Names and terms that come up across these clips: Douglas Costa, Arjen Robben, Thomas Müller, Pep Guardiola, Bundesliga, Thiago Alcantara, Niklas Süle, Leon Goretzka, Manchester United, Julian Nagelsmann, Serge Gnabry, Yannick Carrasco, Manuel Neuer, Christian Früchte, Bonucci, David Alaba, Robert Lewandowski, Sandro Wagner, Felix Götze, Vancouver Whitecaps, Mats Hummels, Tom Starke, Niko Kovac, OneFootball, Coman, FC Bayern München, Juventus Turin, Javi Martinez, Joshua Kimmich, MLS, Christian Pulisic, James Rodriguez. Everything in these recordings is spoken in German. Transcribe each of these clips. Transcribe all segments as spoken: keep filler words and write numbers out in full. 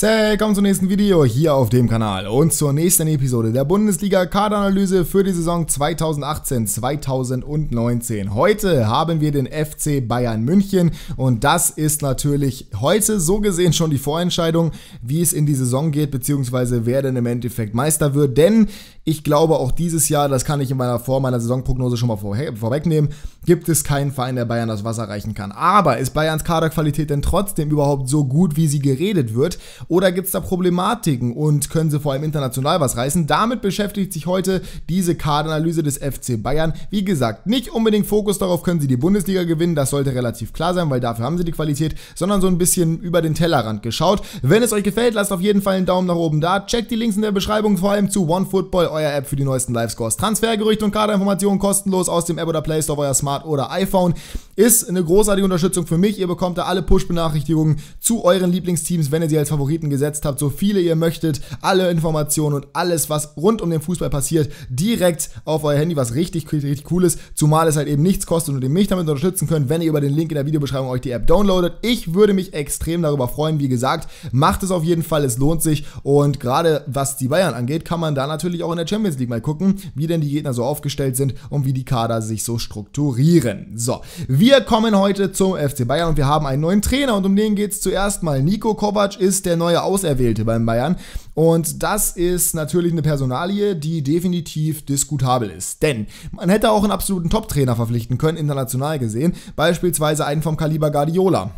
Hey, willkommen zum nächsten Video hier auf dem Kanal und zur nächsten Episode der Bundesliga-Kaderanalyse für die Saison zweitausendachtzehn zweitausendneunzehn. Heute haben wir den F C Bayern München und das ist natürlich heute so gesehen schon die Vorentscheidung, wie es in die Saison geht, beziehungsweise wer denn im Endeffekt Meister wird, denn ich glaube auch dieses Jahr, das kann ich in meiner Vor meiner Saisonprognose schon mal vorwegnehmen, gibt es keinen Verein, der Bayern das Wasser reichen kann. Aber ist Bayerns Kaderqualität denn trotzdem überhaupt so gut, wie sie geredet wird? Oder gibt es da Problematiken und können sie vor allem international was reißen? Damit beschäftigt sich heute diese Kaderanalyse des F C Bayern. Wie gesagt, nicht unbedingt Fokus darauf, können sie die Bundesliga gewinnen, das sollte relativ klar sein, weil dafür haben sie die Qualität, sondern so ein bisschen über den Tellerrand geschaut. Wenn es euch gefällt, lasst auf jeden Fall einen Daumen nach oben da, checkt die Links in der Beschreibung, vor allem zu OneFootball, euer App für die neuesten Live-Scores, Transfergerüchte und Kaderinformationen kostenlos aus dem App oder Play Store, euer Smart oder iPhone. Ist eine großartige Unterstützung für mich, ihr bekommt da alle Push-Benachrichtigungen zu euren Lieblingsteams, wenn ihr sie als Favorit gesetzt habt, so viele ihr möchtet, alle Informationen und alles, was rund um den Fußball passiert, direkt auf euer Handy, was richtig, richtig cool ist, zumal es halt eben nichts kostet und ihr mich damit unterstützen könnt, wenn ihr über den Link in der Videobeschreibung euch die App downloadet. Ich würde mich extrem darüber freuen, wie gesagt, macht es auf jeden Fall, es lohnt sich und gerade was die Bayern angeht, kann man da natürlich auch in der Champions League mal gucken, wie denn die Gegner so aufgestellt sind und wie die Kader sich so strukturieren. So, wir kommen heute zum F C Bayern und wir haben einen neuen Trainer und um den geht es zuerst mal. Niko Kovac ist der neue Auserwählte beim Bayern und das ist natürlich eine Personalie, die definitiv diskutabel ist, denn man hätte auch einen absoluten Top-Trainer verpflichten können, international gesehen, beispielsweise einen vom Kaliber Guardiola.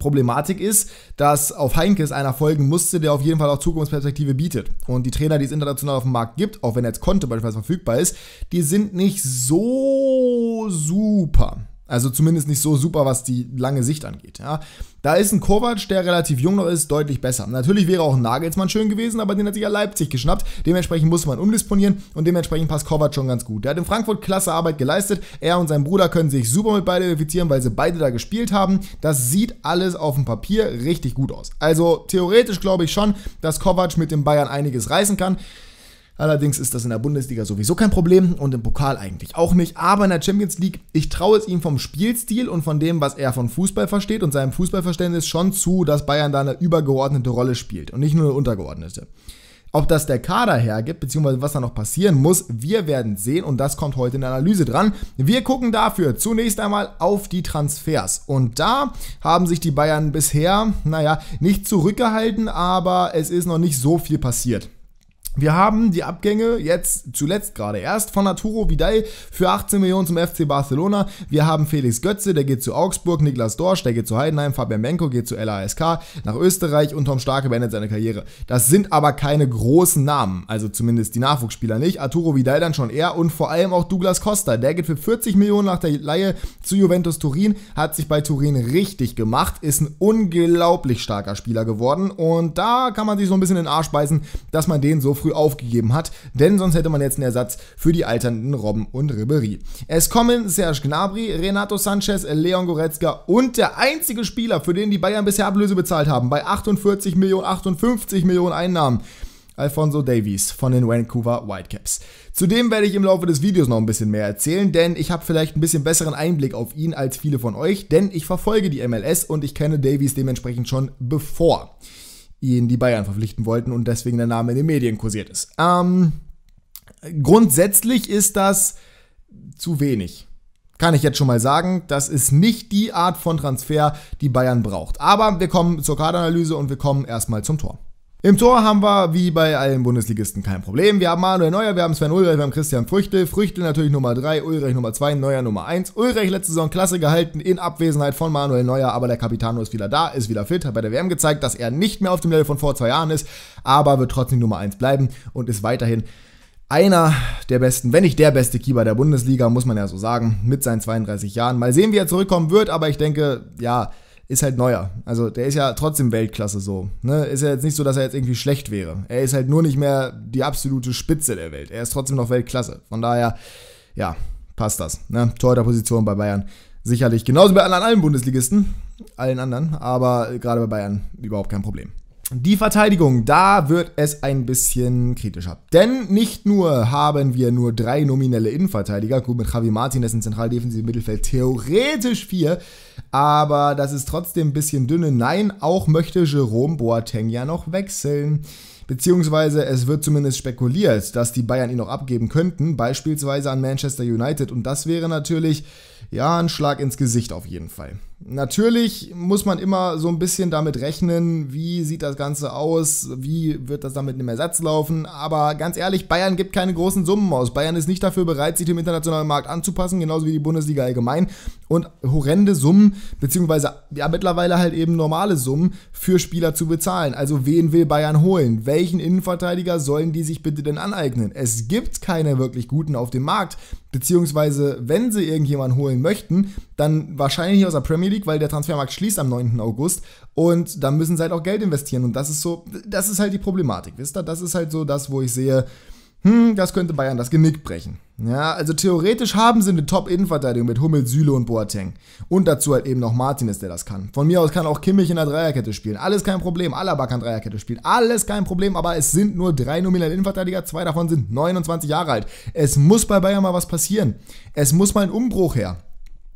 Problematik ist, dass auf Heinkes einer folgen musste, der auf jeden Fall auch Zukunftsperspektive bietet. Und die Trainer, die es international auf dem Markt gibt, auch wenn jetzt Conte beispielsweise verfügbar ist, die sind nicht so super. Also zumindest nicht so super, was die lange Sicht angeht. Ja. Da ist ein Kovac, der relativ jung noch ist, deutlich besser. Natürlich wäre auch ein Nagelsmann schön gewesen, aber den hat sich ja Leipzig geschnappt. Dementsprechend muss man umdisponieren und dementsprechend passt Kovac schon ganz gut. Der hat in Frankfurt klasse Arbeit geleistet. Er und sein Bruder können sich super mit beide identifizieren, weil sie beide da gespielt haben. Das sieht alles auf dem Papier richtig gut aus. Also theoretisch glaube ich schon, dass Kovac mit dem Bayern einiges reißen kann. Allerdings ist das in der Bundesliga sowieso kein Problem und im Pokal eigentlich auch nicht. Aber in der Champions League, ich traue es ihm vom Spielstil und von dem, was er von Fußball versteht und seinem Fußballverständnis schon zu, dass Bayern da eine übergeordnete Rolle spielt und nicht nur eine untergeordnete. Ob das der Kader hergibt, beziehungsweise was da noch passieren muss, wir werden sehen und das kommt heute in der Analyse dran. Wir gucken dafür zunächst einmal auf die Transfers und da haben sich die Bayern bisher, naja, nicht zurückgehalten, aber es ist noch nicht so viel passiert. Wir haben die Abgänge jetzt zuletzt gerade erst von Arturo Vidal für achtzehn Millionen zum F C Barcelona. Wir haben Felix Götze, der geht zu Augsburg, Niklas Dorsch, der geht zu Heidenheim, Fabian Benko geht zu L A S K, nach Österreich und Tom Starke beendet seine Karriere. Das sind aber keine großen Namen, also zumindest die Nachwuchsspieler nicht. Arturo Vidal dann schon eher und vor allem auch Douglas Costa, der geht für vierzig Millionen nach der Leihe zu Juventus Turin, hat sich bei Turin richtig gemacht, ist ein unglaublich starker Spieler geworden und da kann man sich so ein bisschen in den Arsch beißen, dass man den so früh aufgegeben hat, denn sonst hätte man jetzt einen Ersatz für die alternden Robben und Ribéry. Es kommen Serge Gnabry, Renato Sanchez, Leon Goretzka und der einzige Spieler, für den die Bayern bisher Ablöse bezahlt haben, bei achtundvierzig Millionen, achtundfünfzig Millionen Einnahmen, Alfonso Davies von den Vancouver Whitecaps. Zudem werde ich im Laufe des Videos noch ein bisschen mehr erzählen, denn ich habe vielleicht ein bisschen besseren Einblick auf ihn als viele von euch, denn ich verfolge die M L S und ich kenne Davies dementsprechend schon bevor ihn die Bayern verpflichten wollten und deswegen der Name in den Medien kursiert ist. Ähm, grundsätzlich ist das zu wenig. Kann ich jetzt schon mal sagen, das ist nicht die Art von Transfer, die Bayern braucht. Aber wir kommen zur Kaderanalyse und wir kommen erstmal zum Tor. Im Tor haben wir, wie bei allen Bundesligisten, kein Problem. Wir haben Manuel Neuer, wir haben Sven Ulreich, wir haben Christian Früchte. Früchte natürlich Nummer drei, Ulreich Nummer zwei, Neuer Nummer eins. Ulreich letzte Saison klasse gehalten in Abwesenheit von Manuel Neuer, aber der Capitano ist wieder da, ist wieder fit, hat bei der W M gezeigt, dass er nicht mehr auf dem Level von vor zwei Jahren ist, aber wird trotzdem Nummer eins bleiben und ist weiterhin einer der besten, wenn nicht der beste Keeper der Bundesliga, muss man ja so sagen, mit seinen zweiunddreißig Jahren. Mal sehen, wie er zurückkommen wird, aber ich denke, ja, ist halt Neuer. Also der ist ja trotzdem Weltklasse so. Ne? Ist ja jetzt nicht so, dass er jetzt irgendwie schlecht wäre. Er ist halt nur nicht mehr die absolute Spitze der Welt. Er ist trotzdem noch Weltklasse. Von daher, ja, passt das. Ne? Torhüterposition bei Bayern sicherlich. Genauso bei anderen, allen Bundesligisten, allen anderen, aber gerade bei Bayern überhaupt kein Problem. Die Verteidigung, da wird es ein bisschen kritischer. Denn nicht nur haben wir nur drei nominelle Innenverteidiger, gut mit Javi Martinez im zentraldefensiven Mittelfeld, theoretisch vier, aber das ist trotzdem ein bisschen dünne. Nein, auch möchte Jerome Boateng ja noch wechseln. Beziehungsweise es wird zumindest spekuliert, dass die Bayern ihn noch abgeben könnten, beispielsweise an Manchester United. Und das wäre natürlich, ja, ein Schlag ins Gesicht auf jeden Fall. Natürlich muss man immer so ein bisschen damit rechnen, wie sieht das Ganze aus, wie wird das damit im Ersatz laufen. Aber ganz ehrlich, Bayern gibt keine großen Summen aus. Bayern ist nicht dafür bereit, sich dem internationalen Markt anzupassen, genauso wie die Bundesliga allgemein. Und horrende Summen, beziehungsweise ja mittlerweile halt eben normale Summen für Spieler zu bezahlen. Also wen will Bayern holen? Welchen Innenverteidiger sollen die sich bitte denn aneignen? Es gibt keine wirklich guten auf dem Markt, beziehungsweise wenn sie irgendjemanden holen möchten, dann wahrscheinlich aus der Premier League, weil der Transfermarkt schließt am neunten August und da müssen sie halt auch Geld investieren und das ist so, das ist halt die Problematik, wisst ihr? Das ist halt so das, wo ich sehe, hm, das könnte Bayern das Genick brechen. Ja, also theoretisch haben sie eine Top-Innenverteidigung mit Hummels, Süle und Boateng. Und dazu halt eben noch Martinez, der das kann. Von mir aus kann auch Kimmich in der Dreierkette spielen. Alles kein Problem. Alaba kann Dreierkette spielen. Alles kein Problem, aber es sind nur drei nominelle Innenverteidiger. Zwei davon sind neunundzwanzig Jahre alt. Es muss bei Bayern mal was passieren. Es muss mal ein Umbruch her.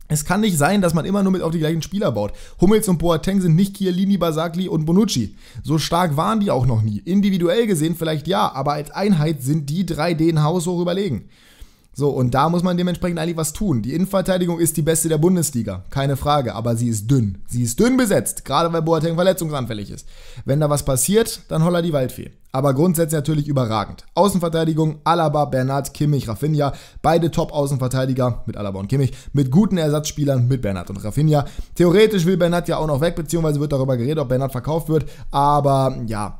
Es kann nicht sein, dass man immer nur mit auf die gleichen Spieler baut. Hummels und Boateng sind nicht Chiellini, Barzagli und Bonucci. So stark waren die auch noch nie. Individuell gesehen vielleicht ja, aber als Einheit sind die drei denen haushoch überlegen. So, und da muss man dementsprechend eigentlich was tun. Die Innenverteidigung ist die beste der Bundesliga, keine Frage, aber sie ist dünn. Sie ist dünn besetzt, gerade weil Boateng verletzungsanfällig ist. Wenn da was passiert, dann holla die Waldfee. Aber grundsätzlich natürlich überragend. Außenverteidigung, Alaba, Bernat, Kimmich, Rafinha, beide Top-Außenverteidiger mit Alaba und Kimmich, mit guten Ersatzspielern, mit Bernat und Rafinha. Theoretisch will Bernat ja auch noch weg, beziehungsweise wird darüber geredet, ob Bernat verkauft wird, aber ja,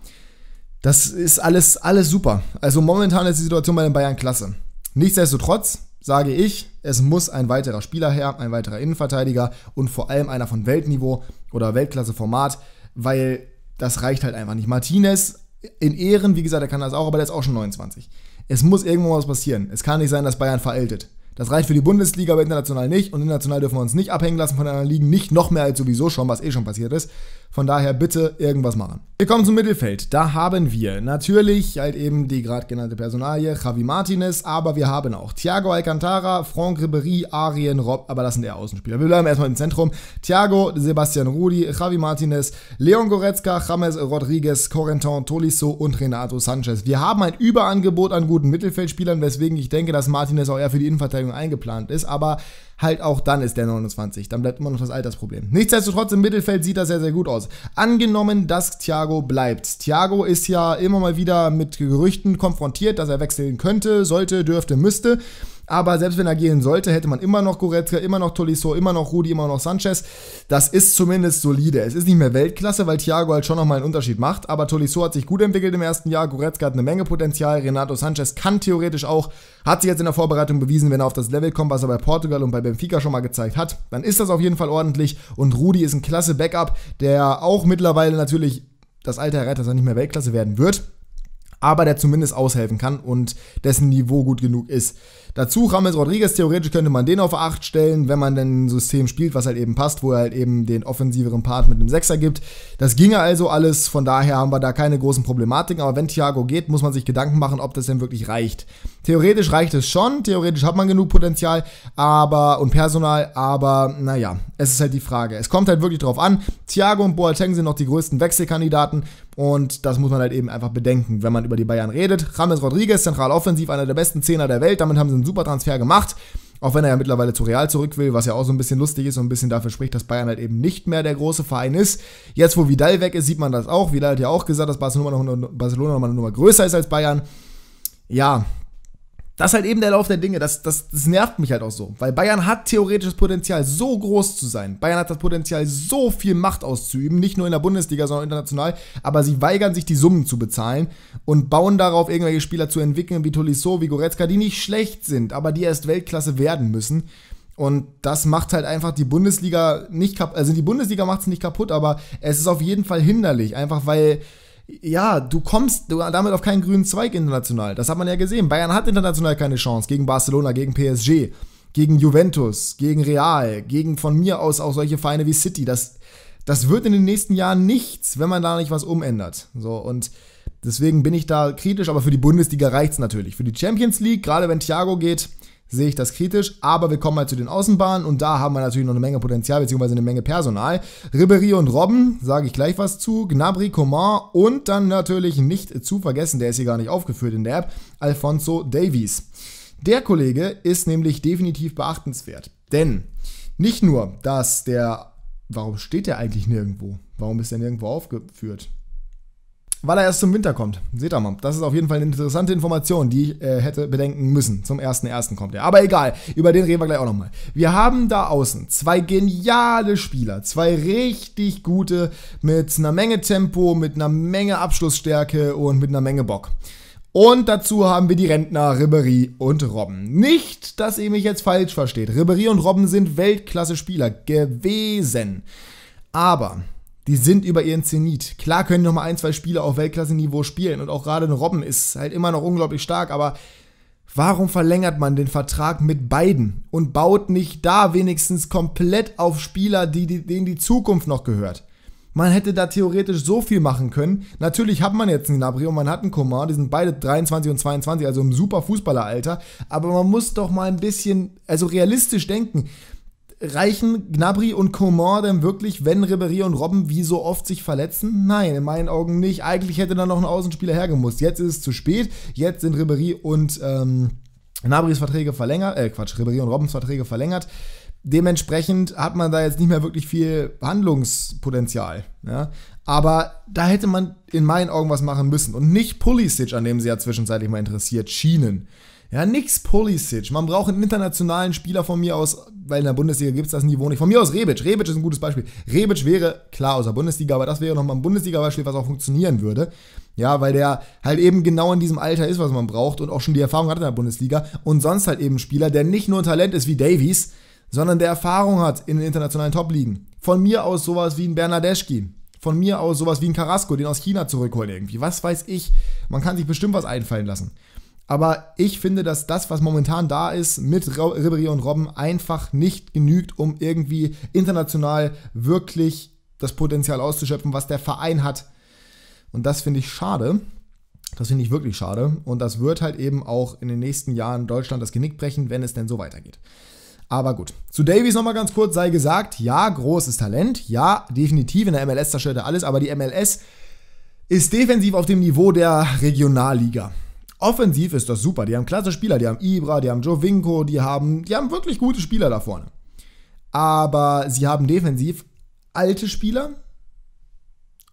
das ist alles, alles super. Also momentan ist die Situation bei den Bayern klasse. Nichtsdestotrotz sage ich, es muss ein weiterer Spieler her, ein weiterer Innenverteidiger und vor allem einer von Weltniveau oder Weltklasseformat, weil das reicht halt einfach nicht. Martinez in Ehren, wie gesagt, er kann das auch, aber der ist auch schon neunundzwanzig. Es muss irgendwo was passieren. Es kann nicht sein, dass Bayern veraltet. Das reicht für die Bundesliga, aber international nicht. Und international dürfen wir uns nicht abhängen lassen von anderen Ligen. Nicht noch mehr als sowieso schon, was eh schon passiert ist. Von daher bitte irgendwas machen. Wir kommen zum Mittelfeld. Da haben wir natürlich halt eben die gerade genannte Personalie, Javi Martinez. Aber wir haben auch Thiago Alcantara, Franck Ribéry, Arjen Robben. Aber das sind eher Außenspieler. Wir bleiben erstmal im Zentrum. Thiago, Sebastian Rudi, Javi Martinez, Leon Goretzka, James Rodriguez, Corentin Tolisso und Renato Sanchez. Wir haben ein Überangebot an guten Mittelfeldspielern, weswegen ich denke, dass Martinez auch eher für die Innenverteidigung eingeplant ist, aber halt auch dann ist der neunundzwanzig, dann bleibt immer noch das Altersproblem. Nichtsdestotrotz im Mittelfeld sieht das sehr, sehr gut aus. Angenommen, dass Thiago bleibt. Thiago ist ja immer mal wieder mit Gerüchten konfrontiert, dass er wechseln könnte, sollte, dürfte, müsste, aber selbst wenn er gehen sollte, hätte man immer noch Goretzka, immer noch Tolisso, immer noch Rudi, immer noch Sanchez. Das ist zumindest solide. Es ist nicht mehr Weltklasse, weil Thiago halt schon nochmal einen Unterschied macht, aber Tolisso hat sich gut entwickelt im ersten Jahr, Goretzka hat eine Menge Potenzial, Renato Sanchez kann theoretisch auch, hat sich jetzt in der Vorbereitung bewiesen, wenn er auf das Level kommt, was er bei Portugal und bei Benfica schon mal gezeigt hat, dann ist das auf jeden Fall ordentlich und Rudi ist ein klasse Backup, der auch mittlerweile natürlich das Alter erreicht, dass er nicht mehr Weltklasse werden wird, aber der zumindest aushelfen kann und dessen Niveau gut genug ist. Dazu James Rodriguez, theoretisch könnte man den auf acht stellen, wenn man denn ein System spielt, was halt eben passt, wo er halt eben den offensiveren Part mit einem Sechser gibt. Das ginge also alles, von daher haben wir da keine großen Problematiken, aber wenn Thiago geht, muss man sich Gedanken machen, ob das denn wirklich reicht. Theoretisch reicht es schon, theoretisch hat man genug Potenzial aber und Personal, aber naja, es ist halt die Frage. Es kommt halt wirklich drauf an, Thiago und Boateng sind noch die größten Wechselkandidaten und das muss man halt eben einfach bedenken, wenn man über die Bayern redet. James Rodriguez, zentral offensiv, einer der besten Zehner der Welt, damit haben sie einen super Transfer gemacht, auch wenn er ja mittlerweile zu Real zurück will, was ja auch so ein bisschen lustig ist und ein bisschen dafür spricht, dass Bayern halt eben nicht mehr der große Verein ist. Jetzt, wo Vidal weg ist, sieht man das auch. Vidal hat ja auch gesagt, dass Barcelona nochmal eine Nummer größer ist als Bayern. Ja, das ist halt eben der Lauf der Dinge, das, das, das nervt mich halt auch so, weil Bayern hat theoretisches Potenzial, so groß zu sein. Bayern hat das Potenzial, so viel Macht auszuüben, nicht nur in der Bundesliga, sondern international, aber sie weigern sich, die Summen zu bezahlen und bauen darauf, irgendwelche Spieler zu entwickeln, wie Tolisso, wie Goretzka, die nicht schlecht sind, aber die erst Weltklasse werden müssen. Und das macht halt einfach die Bundesliga nicht kaputt, also die Bundesliga macht es nicht kaputt, aber es ist auf jeden Fall hinderlich, einfach weil... Ja, du kommst damit auf keinen grünen Zweig international. Das hat man ja gesehen. Bayern hat international keine Chance gegen Barcelona, gegen P S G, gegen Juventus, gegen Real, gegen von mir aus auch solche Vereine wie City. Das, das wird in den nächsten Jahren nichts, wenn man da nicht was umändert. So, und deswegen bin ich da kritisch, aber für die Bundesliga reicht es natürlich. Für die Champions League, gerade wenn Thiago geht, sehe ich das kritisch, aber wir kommen mal zu den Außenbahnen und da haben wir natürlich noch eine Menge Potenzial bzw. eine Menge Personal. Ribéry und Robben, sage ich gleich was zu, Gnabry, Coman und dann natürlich nicht zu vergessen, der ist hier gar nicht aufgeführt in der App, Alfonso Davies. Der Kollege ist nämlich definitiv beachtenswert, denn nicht nur, dass der, warum steht der eigentlich nirgendwo? Warum ist der nirgendwo aufgeführt? Weil er erst zum Winter kommt. Seht ihr mal, das ist auf jeden Fall eine interessante Information, die ich äh, hätte bedenken müssen. Zum ersten ersten kommt er. Aber egal, über den reden wir gleich auch nochmal. Wir haben da außen zwei geniale Spieler, zwei richtig gute mit einer Menge Tempo, mit einer Menge Abschlussstärke und mit einer Menge Bock. Und dazu haben wir die Rentner Ribéry und Robben. Nicht, dass ihr mich jetzt falsch versteht. Ribéry und Robben sind Weltklasse-Spieler gewesen. Aber die sind über ihren Zenit. Klar können nochmal ein, zwei Spieler auf Weltklasse-Niveau spielen. Und auch gerade ein Robben ist halt immer noch unglaublich stark. Aber warum verlängert man den Vertrag mit beiden? Und baut nicht da wenigstens komplett auf Spieler, die, die, denen die Zukunft noch gehört? Man hätte da theoretisch so viel machen können. Natürlich hat man jetzt einen Gnabry und man hat einen Coman. Die sind beide dreiundzwanzig und zweiundzwanzig, also im super Fußballeralter. Aber man muss doch mal ein bisschen, also realistisch denken. Reichen Gnabry und Coman denn wirklich, wenn Ribéry und Robben wie so oft sich verletzen? Nein, in meinen Augen nicht. Eigentlich hätte da noch ein Außenspieler hergemusst. Jetzt ist es zu spät. Jetzt sind Ribéry und ähm, Gnabrys Verträge verlängert. Äh, Quatsch, Ribéry und Robbens Verträge verlängert. Dementsprechend hat man da jetzt nicht mehr wirklich viel Handlungspotenzial. Ja? Aber da hätte man in meinen Augen was machen müssen. Und nicht Pulisic, an dem sie ja zwischenzeitlich mal interessiert schienen. Ja, nix Pulisic. Man braucht einen internationalen Spieler von mir aus, weil in der Bundesliga gibt es das Niveau nicht. Von mir aus Rebic. Rebic ist ein gutes Beispiel. Rebic wäre klar aus der Bundesliga, aber das wäre nochmal ein Bundesliga-Beispiel, was auch funktionieren würde. Ja, weil der halt eben genau in diesem Alter ist, was man braucht und auch schon die Erfahrung hat in der Bundesliga. Und sonst halt eben ein Spieler, der nicht nur ein Talent ist wie Davies, sondern der Erfahrung hat in den internationalen Top-Ligen. Von mir aus sowas wie ein Bernardeschi. Von mir aus sowas wie ein Carrasco, den aus China zurückholen irgendwie. Was weiß ich. Man kann sich bestimmt was einfallen lassen. Aber ich finde, dass das, was momentan da ist, mit Ribéry und Robben einfach nicht genügt, um irgendwie international wirklich das Potenzial auszuschöpfen, was der Verein hat. Und das finde ich schade. Das finde ich wirklich schade. Und das wird halt eben auch in den nächsten Jahren Deutschland das Genick brechen, wenn es denn so weitergeht. Aber gut. Zu Davies nochmal ganz kurz sei gesagt, ja, großes Talent, ja, definitiv, in der M L S zerstört er alles, aber die M L S ist defensiv auf dem Niveau der Regionalliga. Offensiv ist das super, die haben klasse Spieler, die haben Ibra, die haben Jovinko, die haben, die haben wirklich gute Spieler da vorne. Aber sie haben defensiv alte Spieler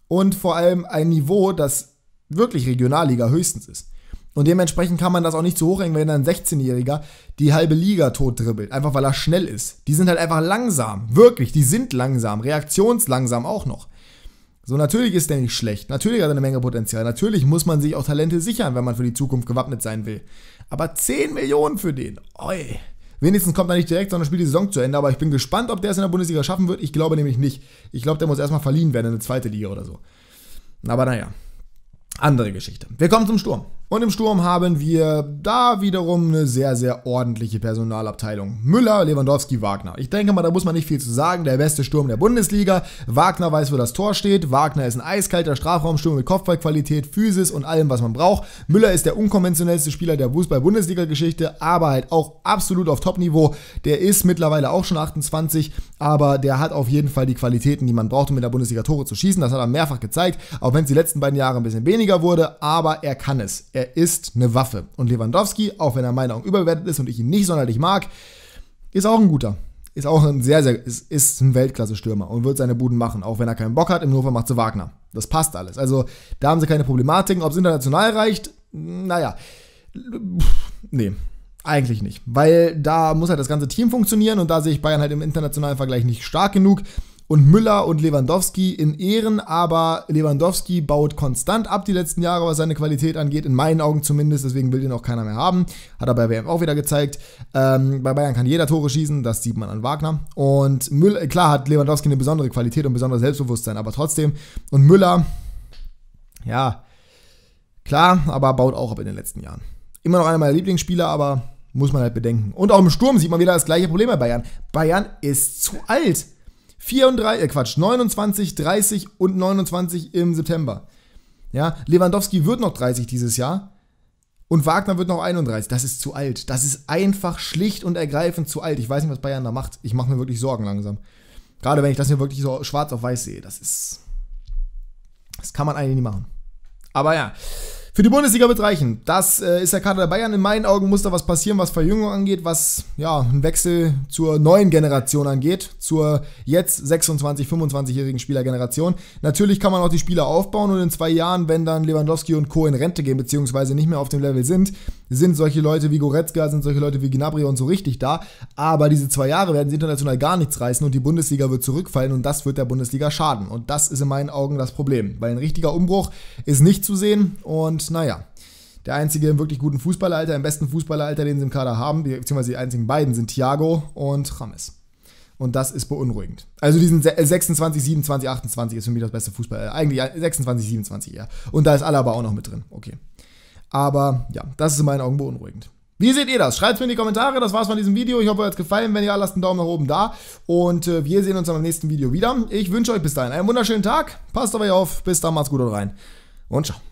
und vor allem ein Niveau, das wirklich Regionalliga höchstens ist. Und dementsprechend kann man das auch nicht zu hoch hängen, wenn dann ein sechzehnjähriger die halbe Liga tot dribbelt. Einfach weil er schnell ist. Die sind halt einfach langsam. Wirklich, die sind langsam. Reaktionslangsam auch noch. So, natürlich ist der nicht schlecht. Natürlich hat er eine Menge Potenzial. Natürlich muss man sich auch Talente sichern, wenn man für die Zukunft gewappnet sein will. Aber zehn Millionen für den. Oi. Wenigstens kommt er nicht direkt, sondern spielt die Saison zu Ende. Aber ich bin gespannt, ob der es in der Bundesliga schaffen wird. Ich glaube nämlich nicht. Ich glaube, der muss erstmal verliehen werden in eine zweite Liga oder so. Aber naja. Andere Geschichte. Wir kommen zum Sturm. Und im Sturm haben wir da wiederum eine sehr, sehr ordentliche Personalabteilung. Müller, Lewandowski, Wagner. Ich denke mal, da muss man nicht viel zu sagen. Der beste Sturm der Bundesliga. Wagner weiß, wo das Tor steht. Wagner ist ein eiskalter Strafraumsturm mit Kopfballqualität, Physis und allem, was man braucht. Müller ist der unkonventionellste Spieler der Fußball-Bundesliga-Geschichte, aber halt auch absolut auf Top-Niveau. Der ist mittlerweile auch schon achtundzwanzig, aber der hat auf jeden Fall die Qualitäten, die man braucht, um in der Bundesliga Tore zu schießen. Das hat er mehrfach gezeigt, auch wenn es die letzten beiden Jahre ein bisschen weniger wurde, aber er kann es. Er Er ist eine Waffe. Und Lewandowski, auch wenn er meiner Meinung überbewertet ist und ich ihn nicht sonderlich mag, ist auch ein guter. Ist auch ein sehr, sehr, ist, ist ein Weltklasse-Stürmer und wird seine Buden machen. Auch wenn er keinen Bock hat, im Notfall macht sie Wagner. Das passt alles. Also da haben sie keine Problematiken. Ob es international reicht? Naja. Nee, eigentlich nicht. Weil da muss halt das ganze Team funktionieren und da sehe ich Bayern halt im internationalen Vergleich nicht stark genug. Und Müller und Lewandowski in Ehren, aber Lewandowski baut konstant ab die letzten Jahre, was seine Qualität angeht, in meinen Augen zumindest, deswegen will den auch keiner mehr haben, hat er bei W M auch wieder gezeigt, ähm, bei Bayern kann jeder Tore schießen, das sieht man an Wagner und Müller, klar hat Lewandowski eine besondere Qualität und besonderes Selbstbewusstsein, aber trotzdem, und Müller, ja, klar, aber baut auch ab in den letzten Jahren. Immer noch einer meiner Lieblingsspieler, aber muss man halt bedenken. Und auch im Sturm sieht man wieder das gleiche Problem bei Bayern. Bayern ist zu alt. vierunddreißig, äh Quatsch, neunundzwanzig, dreißig und neunundzwanzig im September. Ja, Lewandowski wird noch dreißig dieses Jahr Und Wagner wird noch einunddreißig. Das ist zu alt. Das ist einfach schlicht und ergreifend zu alt. Ich weiß nicht, was Bayern da macht. Ich mache mir wirklich Sorgen langsam. Gerade wenn ich das hier wirklich so schwarz auf weiß sehe. Das ist... Das kann man eigentlich nicht machen. Aber ja... Für die Bundesliga wird reichen. Das äh, ist der Kader der Bayern. In meinen Augen muss da was passieren, was Verjüngung angeht, was ja ein Wechsel zur neuen Generation angeht, zur jetzt sechsundzwanzig-, fünfundzwanzigjährigen Spielergeneration. Natürlich kann man auch die Spieler aufbauen und in zwei Jahren, wenn dann Lewandowski und Co. in Rente gehen, beziehungsweise nicht mehr auf dem Level sind, sind solche Leute wie Goretzka, sind solche Leute wie Gnabry und so richtig da. Aber diese zwei Jahre werden sie international gar nichts reißen und die Bundesliga wird zurückfallen und das wird der Bundesliga schaden. Und das ist in meinen Augen das Problem, weil ein richtiger Umbruch ist nicht zu sehen und Und naja, der einzige im wirklich guten Fußballeralter, im besten Fußballeralter, den sie im Kader haben, beziehungsweise die einzigen beiden, sind Thiago und James. Und das ist beunruhigend. Also die sind sechsundzwanzig, siebenundzwanzig, achtundzwanzig ist für mich das beste Fußballalter. Eigentlich sechsundzwanzig, siebenundzwanzig, ja. Und da ist Alaba auch noch mit drin. Okay. Aber ja, das ist in meinen Augen beunruhigend. Wie seht ihr das? Schreibt es mir in die Kommentare. Das war's von diesem Video. Ich hoffe, euch hat es gefallen. Wenn ja, lasst einen Daumen nach oben da. Und äh, wir sehen uns dann beim nächsten Video wieder. Ich wünsche euch bis dahin einen wunderschönen Tag. Passt auf euch auf. Bis dann, macht's gut und rein. Und ciao.